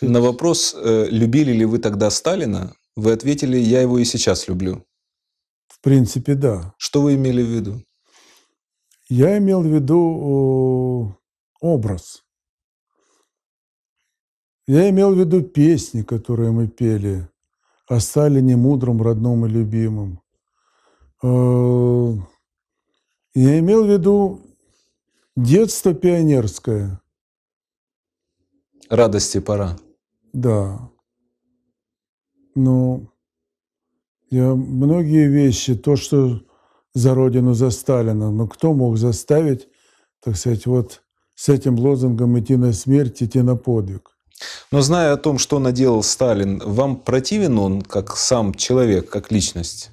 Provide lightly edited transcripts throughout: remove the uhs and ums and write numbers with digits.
На вопрос, любили ли вы тогда Сталина, вы ответили: я его и сейчас люблю. В принципе, да. Что вы имели в виду? Я имел в виду образ. Я имел в виду песни, которые мы пели о Сталине мудром, родном и любимом. Я имел в виду детство пионерское. Радости пора. Да. Ну, я многие вещи, то, что за Родину, за Сталина, но кто мог заставить, так сказать, вот с этим лозунгом идти на смерть, идти на подвиг? Но зная о том, что наделал Сталин, вам противен он как сам человек, как личность?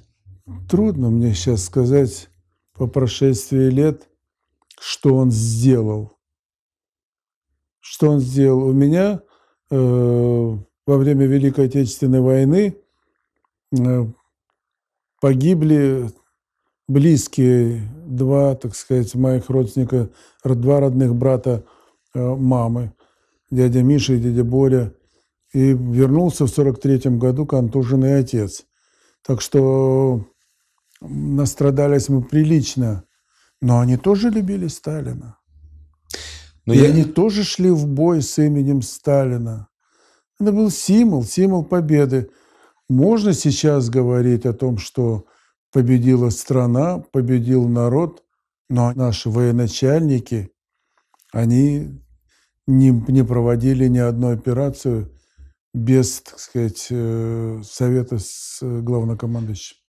Трудно мне сейчас сказать по прошествии лет, что он сделал. Что он сделал? У меня во время Великой Отечественной войны погибли близкие два, так сказать, моих родственника, два родных брата мамы, дядя Миша и дядя Боря. И вернулся в 1943 году контуженный отец. Так что настрадались мы прилично. Но они тоже любили Сталина. Но и они тоже шли в бой с именем Сталина. Это был символ, символ победы. Можно сейчас говорить о том, что победила страна, победил народ, но наши военачальники, они не проводили ни одну операцию без, так сказать, совета с главнокомандующим.